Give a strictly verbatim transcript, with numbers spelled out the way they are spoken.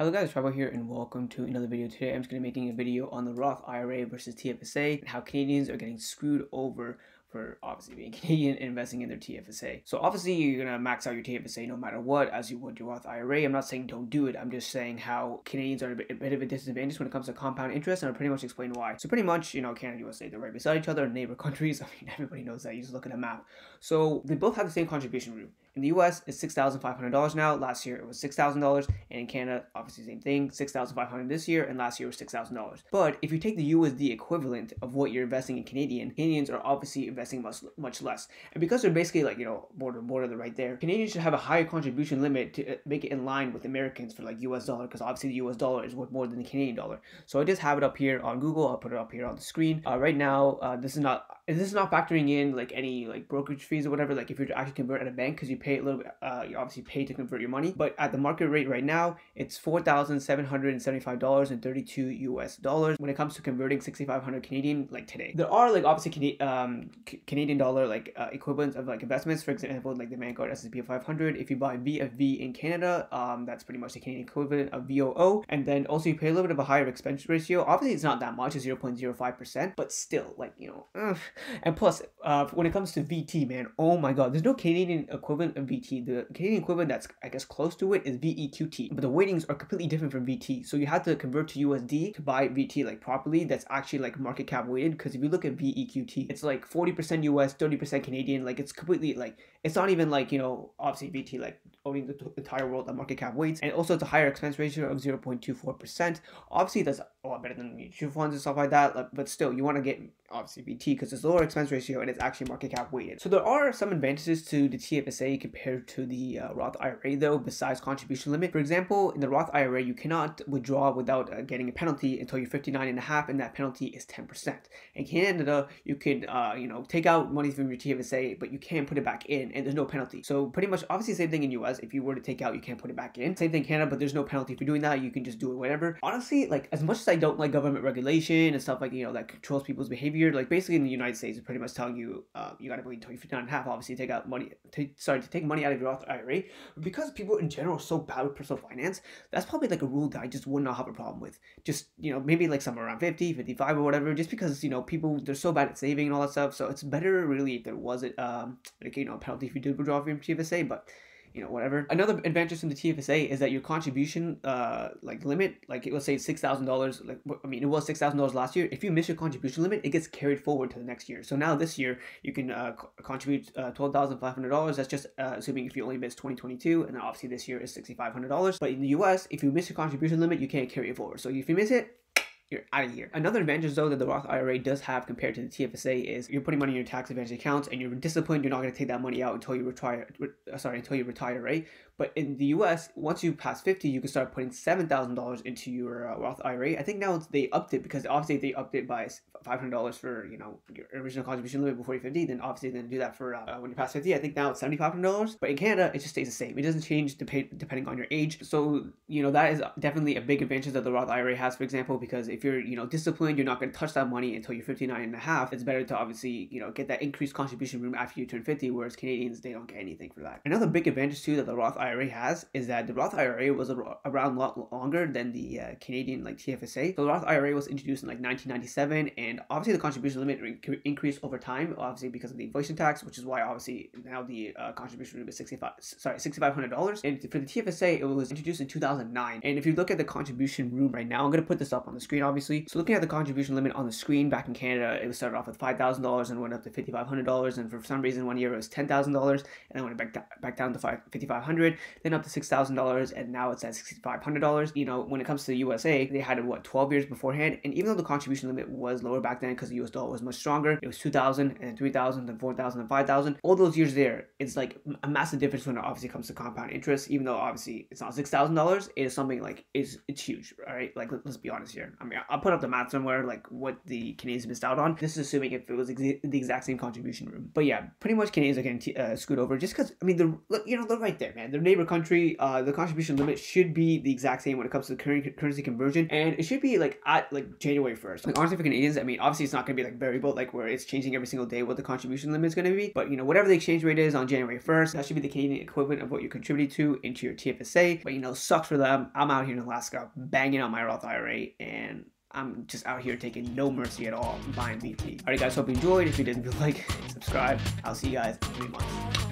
Hello guys, Shoaib here and welcome to another video. Today I'm just going to be making a video on the Roth I R A versus T F S A and how Canadians are getting screwed over for obviously being Canadian and investing in their T F S A. So obviously you're gonna max out your T F S A no matter what, as you would your Roth I R A. I'm not saying don't do it, I'm just saying how Canadians are a bit of a disadvantage when it comes to compound interest, and I'll pretty much explain why. So pretty much, you know, Canada and U S A, they're right beside each other in neighbor countries. I mean, everybody knows that, you just look at a map. So they both have the same contribution rule. In the U S, it's six thousand five hundred dollars now. Last year, it was six thousand dollars. And in Canada, obviously same thing, six thousand five hundred dollars this year, and last year was six thousand dollars. But if you take the U S D equivalent of what you're investing in Canadian, Canadians are obviously investing much, much less. And because they're basically like, you know, border border, they're right there, Canadians should have a higher contribution limit to make it in line with Americans for like U S dollar, because obviously the U S dollar is worth more than the Canadian dollar. So I just have it up here on Google. I'll put it up here on the screen. Uh, right now, uh, this is not, this is not factoring in like any like brokerage fees or whatever, like if you're actually convert at a bank, because you pay a little bit, uh, you obviously pay to convert your money, but at the market rate right now, it's four thousand seven hundred seventy-five dollars and thirty-two U S dollars when it comes to converting six thousand five hundred Canadian, like today. There are like obviously Canadian, um, Canadian dollar like uh, equivalents of like investments, for example, like the Vanguard S and P five hundred. If you buy V F V in Canada, um, that's pretty much the Canadian equivalent of V O O. And then also you pay a little bit of a higher expense ratio. Obviously it's not that much, it's zero point zero five percent, but still like, you know, ugh. And plus uh, when it comes to V T, man, oh my God, there's no Canadian equivalent of V T. The Canadian equivalent that's I guess close to it is V E Q T, but the weightings are completely different from V T, so you have to convert to U S D to buy V T like properly. That's actually like market cap weighted, because if you look at V E Q T, it's like forty percent U S, thirty percent Canadian. Like it's completely like, it's not even like, you know, obviously V T like owning the entire world at market cap weights, and also it's a higher expense ratio of zero point two four percent. Obviously that's a lot better than mutual funds and stuff like that, like, but still you want to get obviously V T because it's lower expense ratio and it's actually market cap weighted. So there are some advantages to the T F S A compared to the uh, Roth I R A though, besides contribution limit. For example, in the Roth I R A, you cannot withdraw without uh, getting a penalty until you're fifty-nine and a half, and that penalty is ten percent. In Canada, you can uh, you know, take out money from your T F S A, but you can't put it back in, and there's no penalty. So pretty much, obviously, same thing in U S. If you were to take out, you can't put it back in. Same thing in Canada, but there's no penalty for doing that. You can just do it whatever. Honestly, like as much as I don't like government regulation and stuff like, you know, that controls people's behavior, like basically in the United States, it's pretty much telling you uh, you gotta wait until you're fifty-nine and a half. Obviously, take out money. Sorry, to take money out of your Roth I R A, because people in general are so bad with personal finance. That's probably like a rule that I just would not have a problem with. Just, you know, maybe like somewhere around fifty, fifty-five or whatever, just because, you know, people, they're so bad at saving and all that stuff. So it's better really if there wasn't um, like, you know, a penalty if you did withdraw from your T F S A, but you know, whatever. Another advantage from the T F S A is that your contribution, uh, like limit, like it was say six thousand dollars, like, I mean, it was six thousand dollars last year. If you miss your contribution limit, it gets carried forward to the next year. So now this year you can, uh, co contribute, uh, twelve thousand five hundred dollars. That's just, uh, assuming if you only missed twenty twenty-two, and obviously this year is six thousand five hundred dollars. But in the U S, if you miss your contribution limit, you can't carry it forward. So if you miss it, you're out of here. Another advantage though that the Roth I R A does have compared to the T F S A is you're putting money in your tax advantage accounts, and you're disciplined. You're not going to take that money out until you retire. Re sorry, until you retire, right? But in the U S, once you pass fifty, you can start putting seven thousand dollars into your uh, Roth I R A. I think now it's, they upped it, because obviously if they upped it by five hundred dollars for, you know, your original contribution limit before you're fifty. Then obviously they're gonna do that for uh, when you pass fifty. I think now it's seventy five hundred dollars. But in Canada, it just stays the same. It doesn't change dep depending on your age. So you know that is definitely a big advantage that the Roth I R A has. For example, because if If you're, you know, disciplined, you're not going to touch that money until you're fifty-nine and a half. It's better to obviously, you know, get that increased contribution room after you turn fifty, whereas Canadians, they don't get anything for that. Another big advantage too that the Roth I R A has is that the Roth I R A was around a lot longer than the uh, Canadian like T F S A. So the Roth I R A was introduced in like nineteen ninety-seven, and obviously the contribution limit increased over time, obviously because of the inflation tax, which is why obviously now the uh, contribution room is sixty-five, sorry, six thousand five hundred dollars. And for the T F S A, it was introduced in two thousand nine. And if you look at the contribution room right now, I'm going to put this up on the screen. Obviously, so looking at the contribution limit on the screen, back in Canada, it was started off with five thousand dollars and went up to fifty-five hundred dollars, and for some reason one year it was ten thousand dollars, and then went back down, back down to five fifty-five hundred, then up to six thousand dollars, and now it's at sixty-five hundred dollars. You know, when it comes to the U S A, they had what twelve years beforehand, and even though the contribution limit was lower back then because the U S dollar was much stronger, it was two thousand, and three thousand, then four thousand, and five thousand. All those years there, it's like a massive difference when it obviously comes to compound interest. Even though obviously it's not six thousand dollars, it is something like it's it's huge, right? Like let's be honest here. I mean, I'll put up the math somewhere, like what the Canadians missed out on. This is assuming if it was ex the exact same contribution room. But yeah, pretty much Canadians are getting t uh, screwed over just because, I mean, they're, you know, they're right there, man. They're the neighbor country, uh, the contribution limit should be the exact same when it comes to the current currency conversion, and it should be like at like January first. Like honestly, for Canadians, I mean, obviously it's not gonna be like variable, like where it's changing every single day what the contribution limit is gonna be, but you know, whatever the exchange rate is on January first, that should be the Canadian equivalent of what you're contributing to into your T F S A. But you know, sucks for them. I'm out here in Alaska banging on my Roth I R A, and I'm just out here taking no mercy at all buying V T. Alright guys, hope you enjoyed. If you did, like, subscribe. I'll see you guys in three months.